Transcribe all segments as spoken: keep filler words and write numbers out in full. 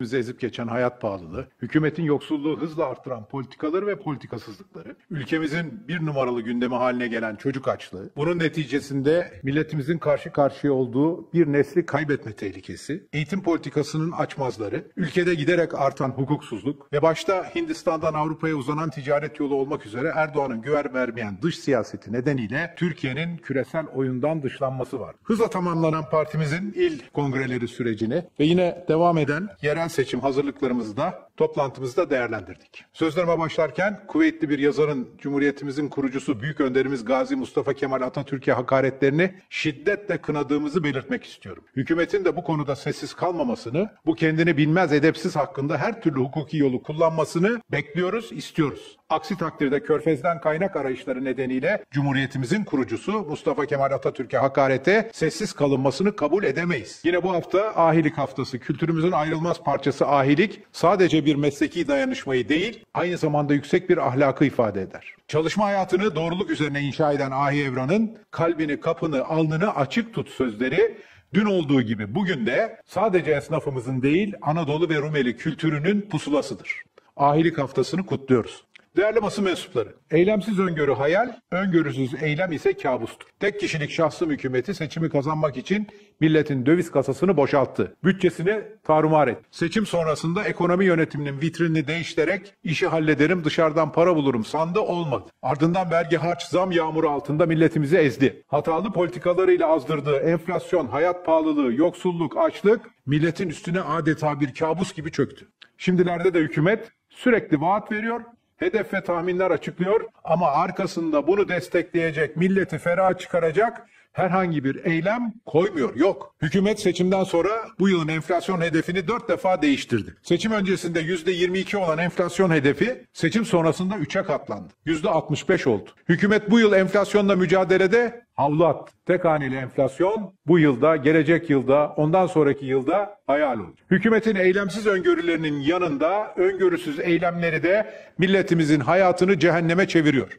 bizi ezip geçen hayat pahalılığı, hükümetin yoksulluğu hızla artıran politikaları ve politikasızlıkları, ülkemizin bir numaralı gündemi haline gelen çocuk açlığı, bunun neticesinde milletimizin karşı karşıya olduğu bir nesli kaybetme tehlikesi, eğitim politikasının açmazları, ülkede giderek artan hukuksuzluk ve başta Hindistan'dan Avrupa'ya uzanan ticaret yolu olmak üzere Erdoğan'ın güven vermeyen dış siyaseti nedeniyle Türkiye'nin küresel oyundan dışlanması var. Hızla tamamlanan partimizin il kongreleri sürecini ve yine devam eden yerel seçim hazırlıklarımızı da toplantımızı da değerlendirdik. Sözlerime başlarken kuvvetli bir yazarın, Cumhuriyetimizin kurucusu büyük önderimiz Gazi Mustafa Kemal Atatürk'e hakaretlerini şiddetle kınadığımızı belirtmek istiyorum. Hükümetin de bu konuda sessiz kalmamasını, bu kendini bilmez edepsiz hakkında her türlü hukuki yolu kullanmasını bekliyoruz, istiyoruz. Aksi takdirde Körfez'den kaynak arayışları nedeniyle Cumhuriyetimizin kurucusu Mustafa Kemal Atatürk'e hakarete sessiz kalınmasını kabul edemeyiz. Yine bu hafta Ahilik Haftası, kültürümüzün ayrılmaz parçası ahilik sadece bir mesleki dayanışmayı değil, aynı zamanda yüksek bir ahlakı ifade eder. Çalışma hayatını doğruluk üzerine inşa eden Ahi Evran'ın "Kalbini, kapını, alnını açık tut" sözleri dün olduğu gibi bugün de sadece esnafımızın değil, Anadolu ve Rumeli kültürünün pusulasıdır. Ahilik Haftası'nı kutluyoruz. Değerli basın mensupları, eylemsiz öngörü hayal, öngörüsüz eylem ise kabustur. Tek kişilik şahsım hükümeti seçimi kazanmak için milletin döviz kasasını boşalttı. Bütçesini tarumar etti. Seçim sonrasında ekonomi yönetiminin vitrinini değiştirerek işi hallederim, dışarıdan para bulurum sandı, olmadı. Ardından vergi, harç, zam yağmuru altında milletimizi ezdi. Hatalı politikalarıyla azdırdığı enflasyon, hayat pahalılığı, yoksulluk, açlık milletin üstüne adeta bir kabus gibi çöktü. Şimdilerde de hükümet sürekli vaat veriyor, hedef ve tahminler açıklıyor ama arkasında bunu destekleyecek, milleti feraha çıkaracak herhangi bir eylem koymuyor, yok. Hükümet seçimden sonra bu yılın enflasyon hedefini dört defa değiştirdi. Seçim öncesinde yüzde yirmi iki olan enflasyon hedefi seçim sonrasında üçe katlandı. yüzde altmış beş oldu. Hükümet bu yıl enflasyonla mücadelede havlu attı. Tek haneli enflasyon bu yılda, gelecek yılda, ondan sonraki yılda hayal oldu. Hükümetin eylemsiz öngörülerinin yanında öngörüsüz eylemleri de milletimizin hayatını cehenneme çeviriyor.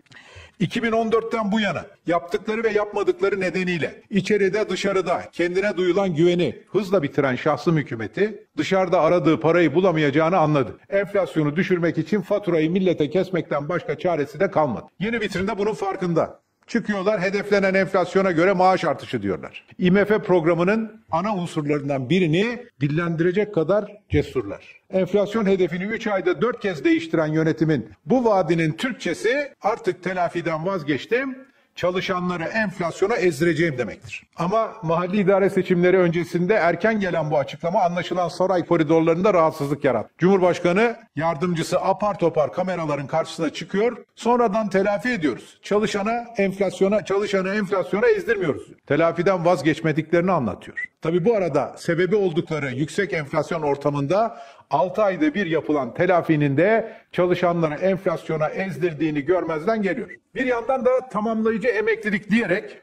iki bin on dörtten bu yana yaptıkları ve yapmadıkları nedeniyle içeride dışarıda kendine duyulan güveni hızla bitiren şahsım hükümeti dışarıda aradığı parayı bulamayacağını anladı. Enflasyonu düşürmek için faturayı millete kesmekten başka çaresi de kalmadı. Yeni vitrinde bunun farkında. Çıkıyorlar, hedeflenen enflasyona göre maaş artışı diyorlar. I M F programının ana unsurlarından birini dillendirecek kadar cesurlar. Enflasyon hedefini üç ayda dört kez değiştiren yönetimin bu vaadinin Türkçesi "artık telafiden vazgeçtim, çalışanları enflasyona ezdireceğim" demektir. Ama mahalli idare seçimleri öncesinde erken gelen bu açıklama anlaşılan saray koridorlarında rahatsızlık yarattı. Cumhurbaşkanı yardımcısı apar topar kameraların karşısına çıkıyor, sonradan telafi ediyoruz. Çalışana enflasyona, çalışanı enflasyona ezdirmiyoruz. Telafiden vazgeçmediklerini anlatıyor. Tabii bu arada sebebi oldukları yüksek enflasyon ortamında altı ayda bir yapılan telafinin de çalışanları enflasyona ezdirdiğini görmezden geliyor. Bir yandan da tamamlayıcı emeklilik diyerek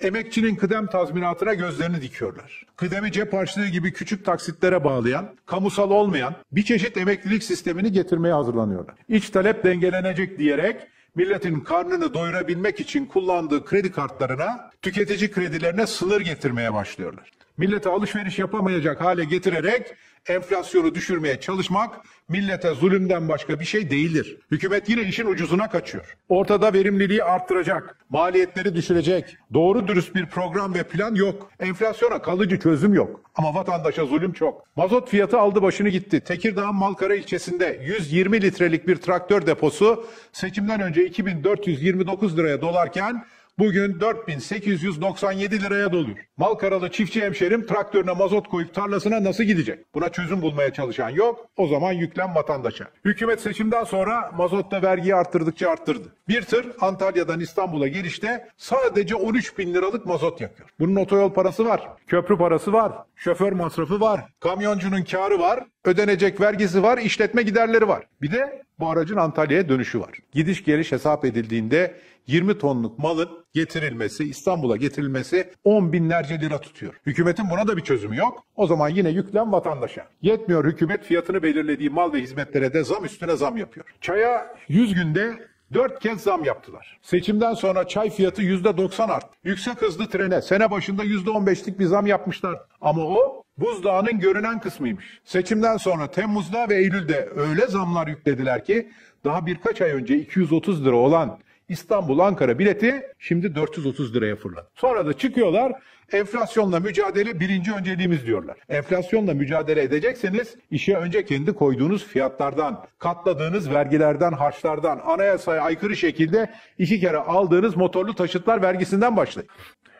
emekçinin kıdem tazminatına gözlerini dikiyorlar. Kıdemi cep harçlığı gibi küçük taksitlere bağlayan, kamusal olmayan bir çeşit emeklilik sistemini getirmeye hazırlanıyorlar. İç talep dengelenecek diyerek milletin karnını doyurabilmek için kullandığı kredi kartlarına, tüketici kredilerine sınır getirmeye başlıyorlar. Millete alışveriş yapamayacak hale getirerek enflasyonu düşürmeye çalışmak millete zulümden başka bir şey değildir. Hükümet yine işin ucuzuna kaçıyor. Ortada verimliliği arttıracak, maliyetleri düşürecek, doğru dürüst bir program ve plan yok. Enflasyona kalıcı çözüm yok. Ama vatandaşa zulüm çok. Mazot fiyatı aldı başını gitti. Tekirdağ'ın Malkara ilçesinde yüz yirmi litrelik bir traktör deposu seçimden önce iki bin dört yüz yirmi dokuz liraya dolarken bugün dört bin sekiz yüz doksan yedi liraya doluyor. Malkaralı çiftçi hemşerim traktörüne mazot koyup tarlasına nasıl gidecek? Buna çözüm bulmaya çalışan yok. O zaman yüklen vatandaşa. Hükümet seçimden sonra mazotta vergiyi arttırdıkça arttırdı. Bir tır Antalya'dan İstanbul'a gelişte sadece on üç bin liralık mazot yakıyor. Bunun otoyol parası var, köprü parası var, şoför masrafı var, kamyoncunun kârı var, ödenecek vergisi var, işletme giderleri var. Bir de bu aracın Antalya'ya dönüşü var. Gidiş geliş hesap edildiğinde yirmi tonluk malın getirilmesi, İstanbul'a getirilmesi on binlerce lira tutuyor. Hükümetin buna da bir çözümü yok. O zaman yine yüklen vatandaşa. Yetmiyor, hükümet fiyatını belirlediği mal ve hizmetlere de zam üstüne zam yapıyor. Çaya yüz günde dört kez zam yaptılar. Seçimden sonra çay fiyatı yüzde doksan arttı. Yüksek hızlı trene sene başında yüzde on beşlik bir zam yapmışlar. Ama o buzdağının görünen kısmıymış. Seçimden sonra Temmuz'da ve Eylül'de öyle zamlar yüklediler ki daha birkaç ay önce iki yüz otuz lira olan İstanbul-Ankara bileti şimdi dört yüz otuz liraya fırladı. Sonra da çıkıyorlar, enflasyonla mücadele birinci önceliğimiz diyorlar. Enflasyonla mücadele edecekseniz işe önce kendi koyduğunuz fiyatlardan, katladığınız vergilerden, harçlardan, anayasaya aykırı şekilde iki kere aldığınız motorlu taşıtlar vergisinden başlayın.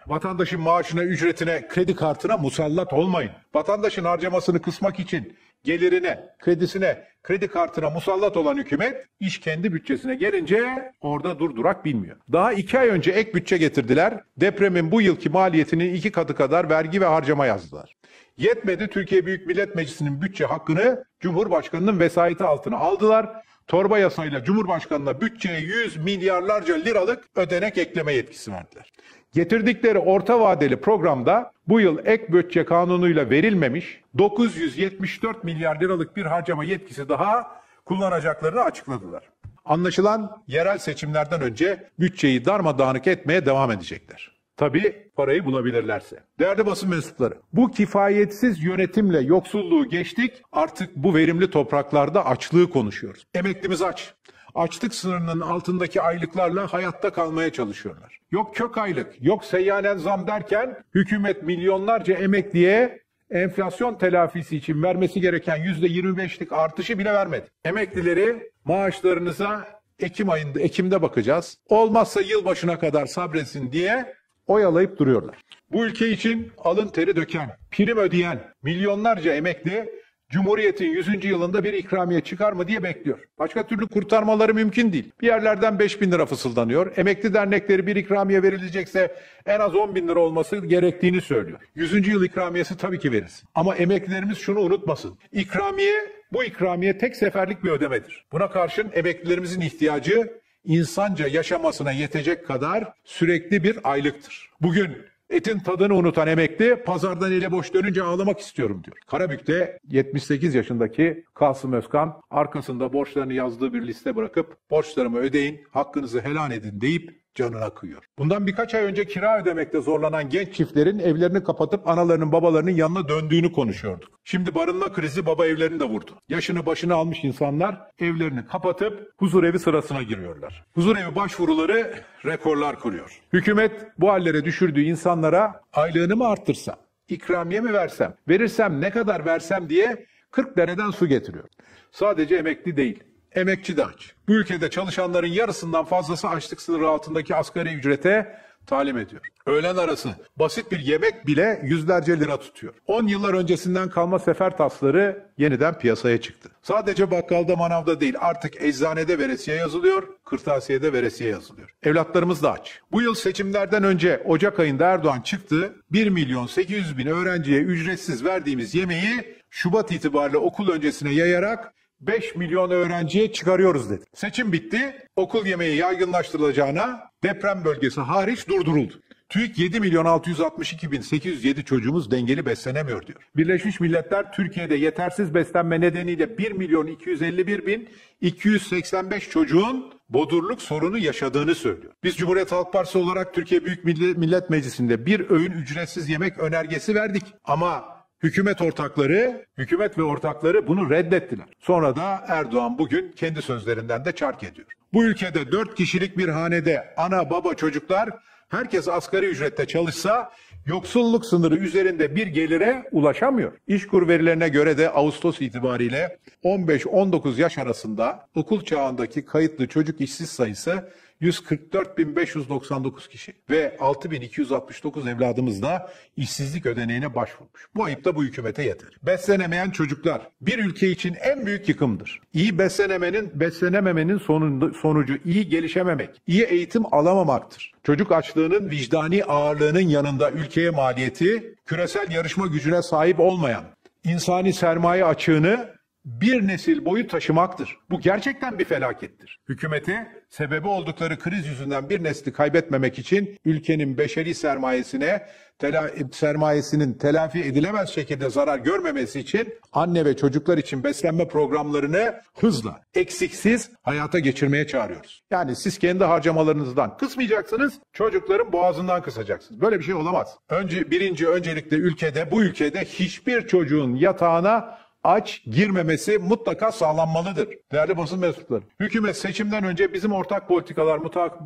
Vatandaşın maaşına, ücretine, kredi kartına musallat olmayın. Vatandaşın harcamasını kısmak için gelirine, kredisine, kredi kartına musallat olan hükümet, iş kendi bütçesine gelince orada dur durak bilmiyor. Daha iki ay önce ek bütçe getirdiler. Depremin bu yılki maliyetinin iki katı kadar vergi ve harcama yazdılar. Yetmedi, Türkiye Büyük Millet Meclisi'nin bütçe hakkını Cumhurbaşkanı'nın vesayeti altına aldılar. Torba yasayla Cumhurbaşkanı'na bütçeye yüz milyarlarca liralık ödenek ekleme yetkisi verdiler. Getirdikleri orta vadeli programda bu yıl ek bütçe kanunuyla verilmemiş dokuz yüz yetmiş dört milyar liralık bir harcama yetkisi daha kullanacaklarını açıkladılar. Anlaşılan yerel seçimlerden önce bütçeyi darmadağınık etmeye devam edecekler. Tabii parayı bulabilirlerse. Değerli basın mensupları, bu kifayetsiz yönetimle yoksulluğu geçtik, artık bu verimli topraklarda açlığı konuşuyoruz. Emeklimiz aç. Açlık sınırının altındaki aylıklarla hayatta kalmaya çalışıyorlar. Yok kök aylık, yok seyyanen zam derken hükümet milyonlarca emekliye enflasyon telafisi için vermesi gereken yüzde yirmi beşlik artışı bile vermedi. Emeklileri maaşlarınıza Ekim ayında, Ekim'de bakacağız, olmazsa yılbaşına kadar sabretsin diye oyalayıp duruyorlar. Bu ülke için alın teri döken, prim ödeyen milyonlarca emekli Cumhuriyet'in yüzüncü yılında bir ikramiye çıkar mı diye bekliyor. Başka türlü kurtarmaları mümkün değil. Bir yerlerden beş bin lira fısıldanıyor. Emekli dernekleri bir ikramiye verilecekse en az on bin lira olması gerektiğini söylüyor. yüzüncü yıl ikramiyesi tabii ki verilsin. Ama emeklilerimiz şunu unutmasın. İkramiye, bu ikramiye tek seferlik bir ödemedir. Buna karşın emeklilerimizin ihtiyacı insanca yaşamasına yetecek kadar sürekli bir aylıktır. Bugün etin tadını unutan emekli pazardan eli boş dönünce ağlamak istiyorum diyor. Karabük'te yetmiş sekiz yaşındaki Kasım Özkan arkasında borçlarını yazdığı bir liste bırakıp borçlarımı ödeyin, hakkınızı helal edin deyip canına kıyıyor. Bundan birkaç ay önce kira ödemekte zorlanan genç çiftlerin evlerini kapatıp analarının babalarının yanına döndüğünü konuşuyorduk. Şimdi barınma krizi baba evlerini de vurdu. Yaşını başına almış insanlar evlerini kapatıp huzurevi sırasına giriyorlar. Huzurevi başvuruları rekorlar kırıyor. Hükümet bu hallere düşürdüğü insanlara aylığını mı arttırsam, ikramiye mi versem, verirsem ne kadar versem diye kırk dereden su getiriyor. Sadece emekli değil, emekçi de aç. Bu ülkede çalışanların yarısından fazlası açlık sınırı altındaki asgari ücrete talim ediyor. Öğlen arası basit bir yemek bile yüzlerce lira tutuyor. on yıllar öncesinden kalma sefer tasları yeniden piyasaya çıktı. Sadece bakkalda, manavda değil, artık eczanede veresiye yazılıyor, kırtasiyede veresiye yazılıyor. Evlatlarımız da aç. Bu yıl seçimlerden önce Ocak ayında Erdoğan çıktı, bir milyon sekiz yüz bin öğrenciye ücretsiz verdiğimiz yemeği Şubat itibariyle okul öncesine yayarak beş milyon öğrenciye çıkarıyoruz dedi. Seçim bitti, okul yemeği yaygınlaştırılacağına deprem bölgesi hariç durduruldu. TÜİK yedi milyon altı yüz altmış iki bin sekiz yüz yedi çocuğumuz dengeli beslenemiyor diyor. Birleşmiş Milletler Türkiye'de yetersiz beslenme nedeniyle bir milyon iki yüz elli bir bin iki yüz seksen beş çocuğun bodurluk sorunu yaşadığını söylüyor. Biz Cumhuriyet Halk Partisi olarak Türkiye Büyük Millet Meclisi'nde bir öğün ücretsiz yemek önergesi verdik ama hükümet ortakları, hükümet ve ortakları bunu reddettiler. Sonra da Erdoğan bugün kendi sözlerinden de çark ediyor. Bu ülkede dört kişilik bir hanede ana, baba, çocuklar, herkes asgari ücrette çalışsa yoksulluk sınırı üzerinde bir gelire ulaşamıyor. İşkur verilerine göre de Ağustos itibariyle on beş on dokuz yaş arasında okul çağındaki kayıtlı çocuk işsiz sayısı yüz kırk dört bin beş yüz doksan dokuz kişi ve altı bin iki yüz altmış dokuz evladımız da işsizlik ödeneğine başvurmuş. Bu ayıp da bu hükümete yeter. Beslenemeyen çocuklar bir ülke için en büyük yıkımdır. İyi beslenemenin, beslenememenin sonunda, sonucu iyi gelişememek, iyi eğitim alamamaktır. Çocuk açlığının vicdani ağırlığının yanında ülkeye maliyeti, küresel yarışma gücüne sahip olmayan, insani sermaye açığını bir nesil boyu taşımaktır. Bu gerçekten bir felakettir. Hükümete sebebi oldukları kriz yüzünden bir nesli kaybetmemek için ülkenin beşeri sermayesine, tela, sermayesinin telafi edilemez şekilde zarar görmemesi için anne ve çocuklar için beslenme programlarını hızla, eksiksiz hayata geçirmeye çağırıyoruz. Yani siz kendi harcamalarınızdan kısmayacaksınız, çocukların boğazından kısacaksınız. Böyle bir şey olamaz. Önce birinci öncelikle ülkede, bu ülkede hiçbir çocuğun yatağına aç girmemesi mutlaka sağlanmalıdır. Değerli basın mensupları, hükümet seçimden önce bizim ortak politikalar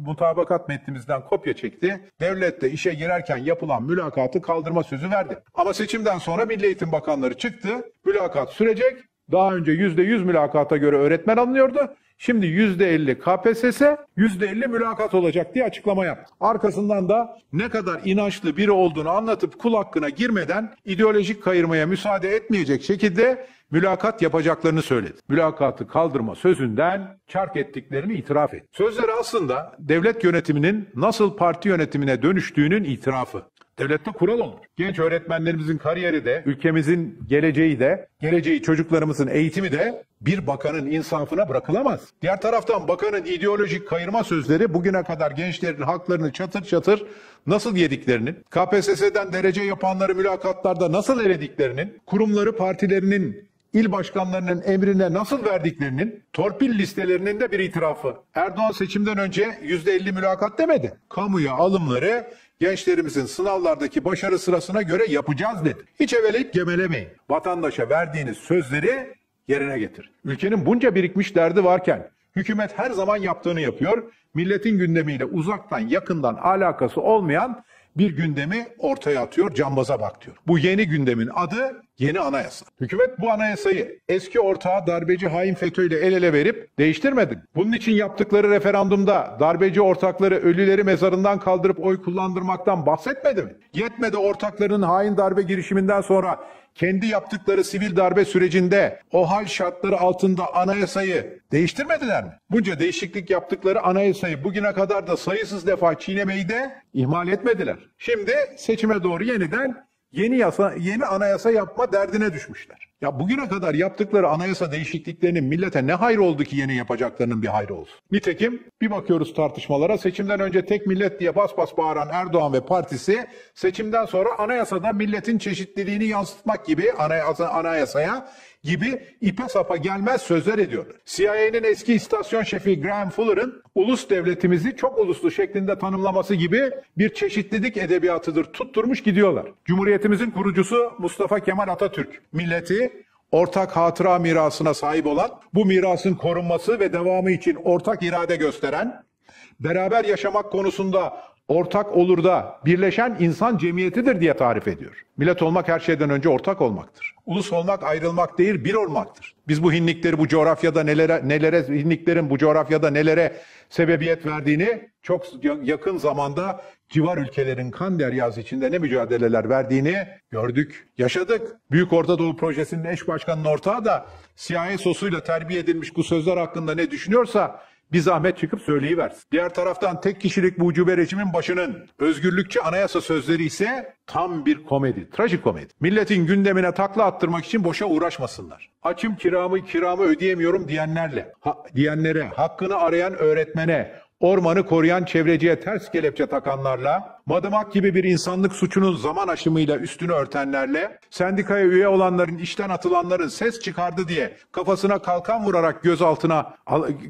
mutabakat metnimizden kopya çekti. Devlette işe girerken yapılan mülakatı kaldırma sözü verdi. Ama seçimden sonra Milli Eğitim Bakanları çıktı. Mülakat sürecek. Daha önce yüzde yüz mülakata göre öğretmen alınıyordu. Şimdi yüzde elli K P S S, yüzde elli mülakat olacak diye açıklama yaptı. Arkasından da ne kadar inançlı biri olduğunu anlatıp kul hakkına girmeden ideolojik kayırmaya müsaade etmeyecek şekilde mülakat yapacaklarını söyledi. Mülakatı kaldırma sözünden çark ettiklerini itiraf etti. Sözleri aslında devlet yönetiminin nasıl parti yönetimine dönüştüğünün itirafı. Devlette kural olur. Genç öğretmenlerimizin kariyeri de, ülkemizin geleceği de, geleceği çocuklarımızın eğitimi de bir bakanın insafına bırakılamaz. Diğer taraftan bakanın ideolojik kayırma sözleri bugüne kadar gençlerin haklarını çatır çatır nasıl yediklerinin, K P S S'den derece yapanları mülakatlarda nasıl elediklerinin, kurumları partilerinin, İl başkanlarının emrine nasıl verdiklerinin, torpil listelerinin de bir itirafı. Erdoğan seçimden önce yüzde elli mülakat demedi. Kamuya alımları gençlerimizin sınavlardaki başarı sırasına göre yapacağız dedi. Hiç eveleyip gemelemeyin. Vatandaşa verdiğiniz sözleri yerine getirin. Ülkenin bunca birikmiş derdi varken hükümet her zaman yaptığını yapıyor. Milletin gündemiyle uzaktan yakından alakası olmayan bir gündemi ortaya atıyor, cambaza bak diyor. Bu yeni gündemin adı yeni anayasa. Hükümet bu anayasayı eski ortağı darbeci hain FETÖ ile el ele verip değiştirmedi. Bunun için yaptıkları referandumda darbeci ortakları ölüleri mezarından kaldırıp oy kullandırmaktan bahsetmedi mi? Yetmedi ortaklarının hain darbe girişiminden sonra kendi yaptıkları sivil darbe sürecinde o hal şartları altında anayasayı değiştirmediler mi? Bunca değişiklik yaptıkları anayasayı bugüne kadar da sayısız defa çiğnemeyi de ihmal etmediler. Şimdi seçime doğru yeniden yeni yasa, yeni anayasa yapma derdine düşmüşler. Ya bugüne kadar yaptıkları anayasa değişikliklerinin millete ne hayrı oldu ki yeni yapacaklarının bir hayrı olsun? Nitekim bir bakıyoruz tartışmalara, seçimden önce tek millet diye bas bas bağıran Erdoğan ve partisi seçimden sonra anayasada milletin çeşitliliğini yansıtmak gibi anayasa, anayasaya gibi ipe sapa gelmez sözler ediyorlar. C I A'nin eski istasyon şefi Graham Fuller'ın ulus devletimizi çok uluslu şeklinde tanımlaması gibi bir çeşitlilik edebiyatıdır tutturmuş gidiyorlar. Cumhuriyetimizin kurucusu Mustafa Kemal Atatürk, milleti ortak hatıra mirasına sahip olan, bu mirasın korunması ve devamı için ortak irade gösteren, beraber yaşamak konusunda ortak olur da birleşen insan cemiyetidir diye tarif ediyor. Millet olmak her şeyden önce ortak olmaktır. Ulus olmak ayrılmak değil, bir olmaktır. Biz bu hinlikleri bu coğrafyada nelere, nelere hinliklerin bu coğrafyada nelere sebebiyet verdiğini, çok yakın zamanda civar ülkelerin kan deryası içinde ne mücadeleler verdiğini gördük, yaşadık. Büyük Orta Doğu Projesi'nin eş başkanının ortağı da C I A sosuyla terbiye edilmiş bu sözler hakkında ne düşünüyorsa bir zahmet çıkıp söyleyiversin. Diğer taraftan tek kişilik bu ucube rejimin başının özgürlükçü anayasa sözleri ise tam bir komedi, trajikomedi. Milletin gündemine takla attırmak için boşa uğraşmasınlar. Açım kiramı kiramı ödeyemiyorum diyenlerle, ha, diyenlere, hakkını arayan öğretmene, ormanı koruyan çevreciye ters kelepçe takanlarla, madımak gibi bir insanlık suçunun zaman aşımıyla üstünü örtenlerle, sendikaya üye olanların, işten atılanların ses çıkardı diye kafasına kalkan vurarak gözaltına,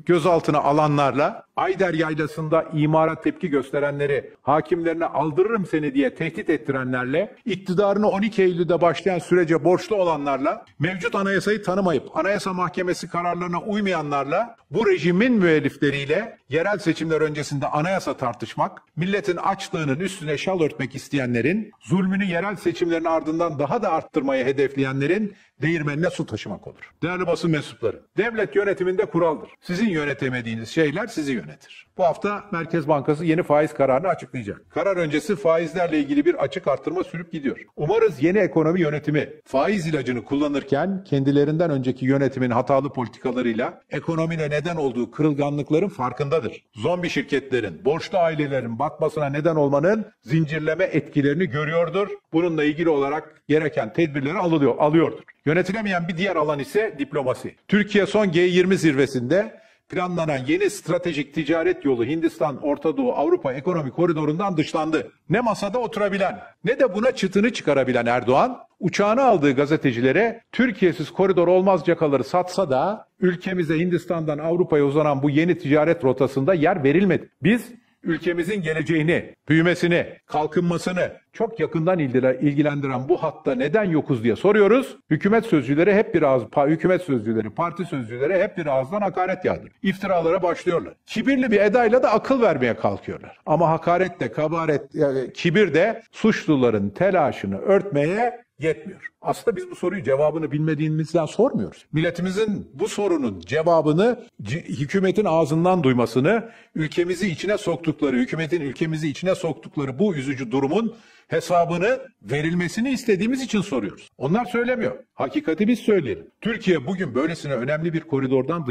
gözaltına alanlarla, Ayder Yaylası'nda imara tepki gösterenleri hakimlerine aldırırım seni diye tehdit ettirenlerle, iktidarını on iki Eylül'de başlayan sürece borçlu olanlarla, mevcut anayasayı tanımayıp Anayasa Mahkemesi kararlarına uymayanlarla, bu rejimin müellifleriyle yerel seçimler öncesinde anayasa tartışmak, milletin açlığının üstüne şal örtmek isteyenlerin, zulmünü yerel seçimlerin ardından daha da arttırmayı hedefleyenlerin değirmenine su taşımak olur. Değerli basın mensupları, devlet yönetiminde kuraldır. Sizin yönetemediğiniz şeyler sizi yönetir. Bu hafta Merkez Bankası yeni faiz kararını açıklayacak. Karar öncesi faizlerle ilgili bir açık artırma sürüp gidiyor. Umarız yeni ekonomi yönetimi faiz ilacını kullanırken kendilerinden önceki yönetimin hatalı politikalarıyla ekonomine neden olduğu kırılganlıkların farkındadır. Zombi şirketlerin, borçlu ailelerin batmasına neden olmanın zincirleme etkilerini görüyordur. Bununla ilgili olarak gereken tedbirleri alıyor, alıyordur. Yönetilemeyen bir diğer alan ise diplomasi. Türkiye son G yirmi zirvesinde planlanan yeni stratejik ticaret yolu Hindistan, Orta Doğu, Avrupa ekonomik koridorundan dışlandı. Ne masada oturabilen ne de buna çıtını çıkarabilen Erdoğan, uçağını aldığı gazetecilere Türkiye'siz koridor olmaz cakaları satsa da ülkemize Hindistan'dan Avrupa'ya uzanan bu yeni ticaret rotasında yer verilmedi. Biz ülkemizin geleceğini, büyümesini, kalkınmasını çok yakından ilgilendiren bu hatta neden yokuz diye soruyoruz. Hükümet sözcüleri hep bir ağız, hükümet sözcüleri, parti sözcüleri hep bir ağızdan hakaret yağdırıyor. İftiralara başlıyorlar. Kibirli bir edayla da akıl vermeye kalkıyorlar. Ama hakaret de, kabaret, yani kibir de suçluların telaşını örtmeye yetmiyor. Aslında biz bu soruyu cevabını bilmediğimizden sormuyoruz. Milletimizin bu sorunun cevabını hükümetin ağzından duymasını, ülkemizi içine soktukları, hükümetin ülkemizi içine soktukları bu üzücü durumun hesabını verilmesini istediğimiz için soruyoruz. Onlar söylemiyor. Hakikati biz söyleyelim. Türkiye bugün böylesine önemli bir koridordan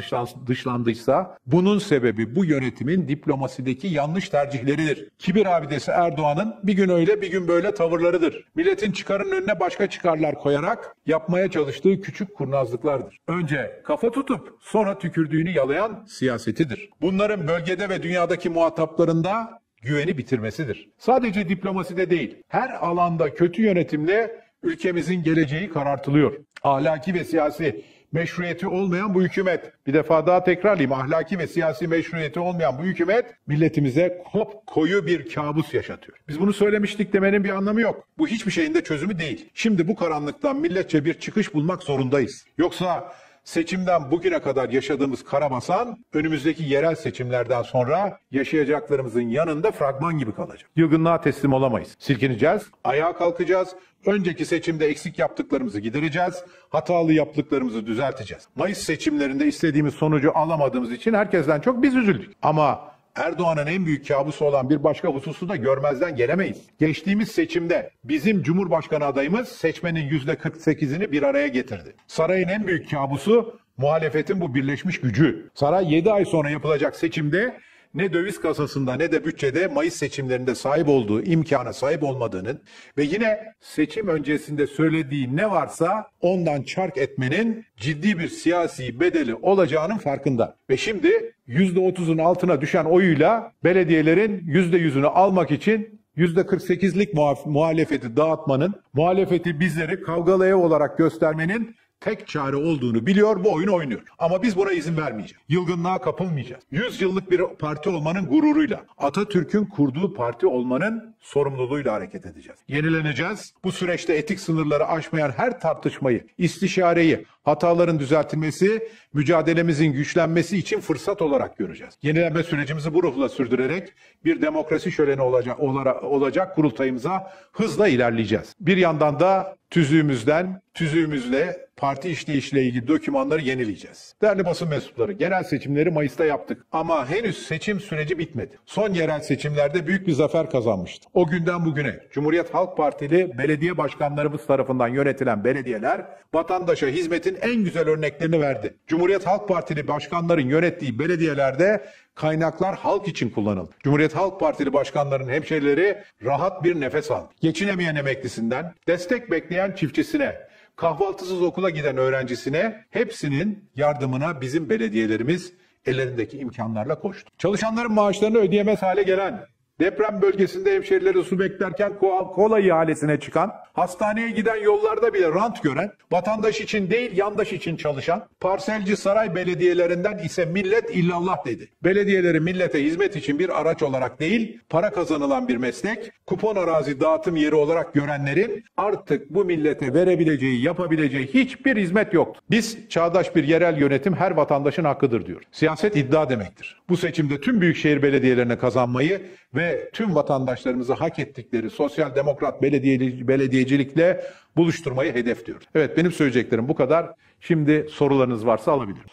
dışlandıysa bunun sebebi bu yönetimin diplomasideki yanlış tercihleridir. Kibir abidesi Erdoğan'ın bir gün öyle bir gün böyle tavırlarıdır. Milletin çıkarının önüne başka çıkarlar koyarak yapmaya çalıştığı küçük kurnazlıklardır. Önce kafa tutup sonra tükürdüğünü yalayan siyasetidir. Bunların bölgede ve dünyadaki muhataplarında güveni bitirmesidir. Sadece diplomaside değil, her alanda kötü yönetimle ülkemizin geleceği karartılıyor. Ahlaki ve siyasi meşruiyeti olmayan bu hükümet, bir defa daha tekrarlayayım, ahlaki ve siyasi meşruiyeti olmayan bu hükümet milletimize kopkoyu bir kabus yaşatıyor. Biz bunu söylemiştik demenin bir anlamı yok. Bu hiçbir şeyin de çözümü değil. Şimdi bu karanlıktan milletçe bir çıkış bulmak zorundayız. Yoksa seçimden bugüne kadar yaşadığımız karabasan önümüzdeki yerel seçimlerden sonra yaşayacaklarımızın yanında fragman gibi kalacak. Yılgınlığa teslim olamayız. Silkineceğiz, ayağa kalkacağız, önceki seçimde eksik yaptıklarımızı gidereceğiz, hatalı yaptıklarımızı düzelteceğiz. Mayıs seçimlerinde istediğimiz sonucu alamadığımız için herkesten çok biz üzüldük. Ama Erdoğan'ın en büyük kabusu olan bir başka hususu da görmezden gelemeyiz. Geçtiğimiz seçimde bizim Cumhurbaşkanı adayımız seçmenin yüzde kırk sekizini bir araya getirdi. Sarayın en büyük kabusu muhalefetin bu birleşmiş gücü. Saray yedi ay sonra yapılacak seçimde ne döviz kasasında ne de bütçede Mayıs seçimlerinde sahip olduğu imkana sahip olmadığının ve yine seçim öncesinde söylediği ne varsa ondan çark etmenin ciddi bir siyasi bedeli olacağının farkında. Ve şimdi yüzde otuzun altına düşen oyuyla belediyelerin yüzde yüzünü almak için yüzde kırk sekizlik muhalefeti dağıtmanın, muhalefeti bizleri kavgalı ev olarak göstermenin tek çare olduğunu biliyor, bu oyunu oynuyor. Ama biz buna izin vermeyeceğiz. Yılgınlığa kapılmayacağız. yüz yıllık bir parti olmanın gururuyla, Atatürk'ün kurduğu parti olmanın sorumluluğuyla hareket edeceğiz. Yenileneceğiz. Bu süreçte etik sınırları aşmayan her tartışmayı, istişareyi, hataların düzeltilmesi, mücadelemizin güçlenmesi için fırsat olarak göreceğiz. Yenilenme sürecimizi bu ruhla sürdürerek bir demokrasi şöleni olacak, olarak, olacak kurultayımıza hızla ilerleyeceğiz. Bir yandan da tüzüğümüzden, tüzüğümüzle parti işleyişle ilgili dokümanları yenileyeceğiz. Değerli basın mensupları, genel seçimleri Mayıs'ta yaptık ama henüz seçim süreci bitmedi. Son yerel seçimlerde büyük bir zafer kazanmıştı. O günden bugüne Cumhuriyet Halk Partili belediye başkanlarımız tarafından yönetilen belediyeler vatandaşa hizmetin en güzel örneklerini verdi. Cumhuriyet Halk Partili başkanların yönettiği belediyelerde kaynaklar halk için kullanıldı. Cumhuriyet Halk Partili başkanlarının hemşerileri rahat bir nefes aldı. Geçinemeyen emeklisinden, destek bekleyen çiftçisine, kahvaltısız okula giden öğrencisine hepsinin yardımına bizim belediyelerimiz ellerindeki imkanlarla koştu. Çalışanların maaşlarını ödeyemez hale gelen, deprem bölgesinde hemşerileri su beklerken kola ihalesine çıkan, hastaneye giden yollarda bile rant gören, vatandaş için değil yandaş için çalışan, parselci saray belediyelerinden ise millet illallah dedi. Belediyeleri millete hizmet için bir araç olarak değil, para kazanılan bir meslek, kupon arazi dağıtım yeri olarak görenlerin artık bu millete verebileceği, yapabileceği hiçbir hizmet yoktu. Biz çağdaş bir yerel yönetim her vatandaşın hakkıdır diyor. Siyaset iddia demektir. Bu seçimde tüm büyükşehir belediyelerine kazanmayı ve tüm vatandaşlarımıza hak ettikleri sosyal demokrat belediye, belediyecilikle buluşturmayı hedefliyoruz. Evet, benim söyleyeceklerim bu kadar. Şimdi sorularınız varsa alabilirim.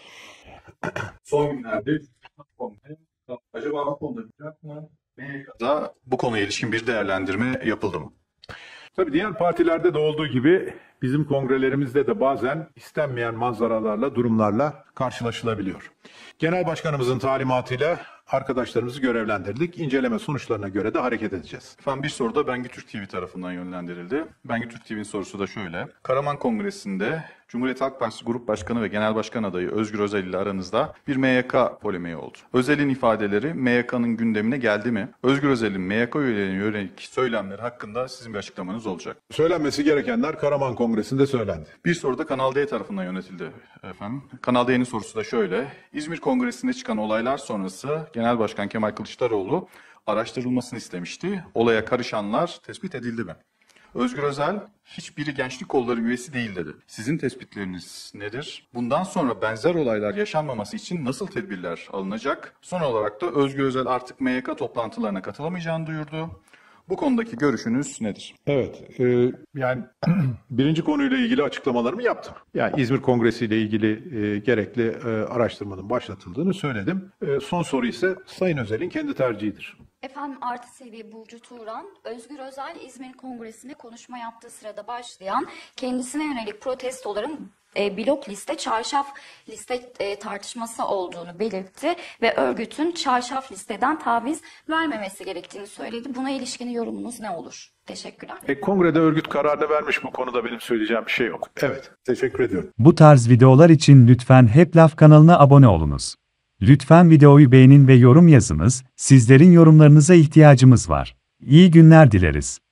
Son günlerde acaba bu konuda da bu konuya ilişkin bir değerlendirme yapıldı mı? Tabii diğer partilerde de olduğu gibi bizim kongrelerimizde de bazen istenmeyen manzaralarla, durumlarla karşılaşılabiliyor. Genel Başkanımızın talimatıyla arkadaşlarımızı görevlendirdik. İnceleme sonuçlarına göre de hareket edeceğiz. Efendim bir soru da Bengi Türk T V tarafından yönlendirildi. Bengi Türk T V'nin sorusu da şöyle. Karaman Kongresi'nde Cumhuriyet Halk Partisi Grup Başkanı ve Genel Başkan adayı Özgür Özel ile aranızda bir M Y K polemiği oldu. Özel'in ifadeleri M Y K'nın gündemine geldi mi? Özgür Özel'in M Y K üyelerine yönelik söylemleri hakkında sizin bir açıklamanız olacak. Söylenmesi gerekenler Karaman Kongresi'nde söylendi. Bir soru da Kanal D tarafından yönetildi efendim. Kanal D'nin sorusu da şöyle. İzmir Kongresi'nde çıkan olaylar sonrası Genel Başkan Kemal Kılıçdaroğlu araştırılmasını istemişti. Olaya karışanlar tespit edildi mi? Özgür Özel hiçbiri gençlik kolları üyesi değil dedi. Sizin tespitleriniz nedir? Bundan sonra benzer olaylar yaşanmaması için nasıl tedbirler alınacak? Son olarak da Özgür Özel artık M Y K toplantılarına katılamayacağını duyurdu. Bu konudaki görüşünüz nedir? Evet, e, yani birinci konuyla ilgili açıklamalarımı yaptım. Yani İzmir Kongresi ile ilgili e, gerekli e, araştırmanın başlatıldığını söyledim. E, son soru ise Sayın Özel'in kendi tercihidir. Efendim artı seviye Burcu Turan, Özgür Özel İzmir Kongresi'nde konuşma yaptığı sırada başlayan kendisine yönelik protestoların e, blok liste, çarşaf liste e, tartışması olduğunu belirtti ve örgütün çarşaf listeden taviz vermemesi gerektiğini söyledi. Buna ilişkin yorumunuz ne olur? Teşekkürler. E, kongrede örgüt kararını vermiş, bu konuda benim söyleyeceğim bir şey yok. Evet, teşekkür ediyorum. Bu tarz videolar için lütfen Hep Laf kanalına abone olunuz. Lütfen videoyu beğenin ve yorum yazınız, sizlerin yorumlarınıza ihtiyacımız var. İyi günler dileriz.